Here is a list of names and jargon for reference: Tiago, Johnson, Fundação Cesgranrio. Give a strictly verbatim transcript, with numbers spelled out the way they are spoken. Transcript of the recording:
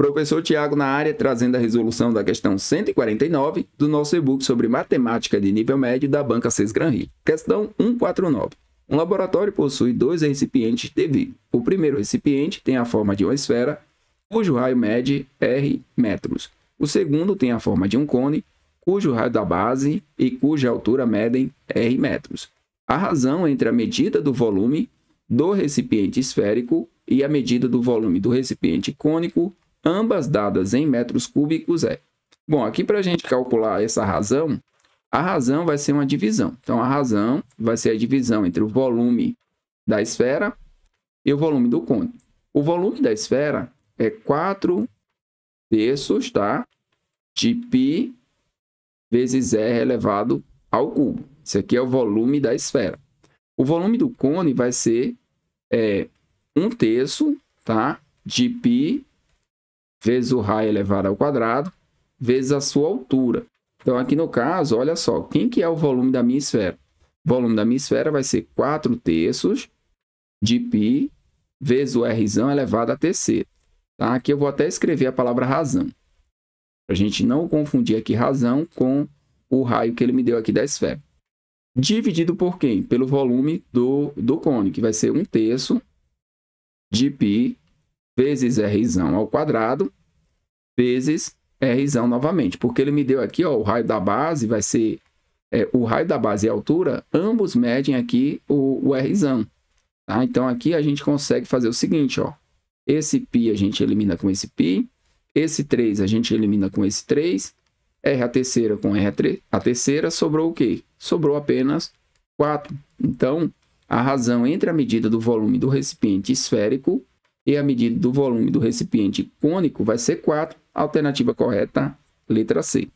Professor Tiago na área, trazendo a resolução da questão cento e quarenta e nove do nosso e-book sobre matemática de nível médio da banca Cesgranrio. Questão cento e quarenta e nove. Um laboratório possui dois recipientes de vidro. O primeiro recipiente tem a forma de uma esfera, cujo raio mede R metros. O segundo tem a forma de um cone, cujo raio da base e cuja altura medem R metros. A razão entre a medida do volume do recipiente esférico e a medida do volume do recipiente cônico, ambas dadas em metros cúbicos, é... Bom, aqui para a gente calcular essa razão, a razão vai ser uma divisão. Então, a razão vai ser a divisão entre o volume da esfera e o volume do cone. O volume da esfera é quatro terços, tá? De π vezes r elevado ao cubo. Esse aqui é o volume da esfera. O volume do cone vai ser é, um terço, tá? De π vezes o raio elevado ao quadrado, vezes a sua altura. Então, aqui no caso, olha só, quem que é o volume da minha esfera? O volume da minha esfera vai ser quatro terços de π vezes o r elevado a terceira. Tá? Aqui eu vou até escrever a palavra razão, para a gente não confundir aqui razão com o raio que ele me deu aqui da esfera. Dividido por quem? Pelo volume do, do cone, que vai ser um terço de π vezes r ao quadrado, vezes r novamente. Porque ele me deu aqui, ó, o raio da base vai ser... É, o raio da base e a altura, ambos medem aqui o, o r. Tá? Então, aqui a gente consegue fazer o seguinte, ó. Esse π a gente elimina com esse π. Esse três a gente elimina com esse três. R a terceira com R a terceira. Sobrou o quê? Sobrou apenas quatro. Então, a razão entre a medida do volume do recipiente esférico e a medida do volume do recipiente cônico vai ser quatro. Alternativa correta, letra C.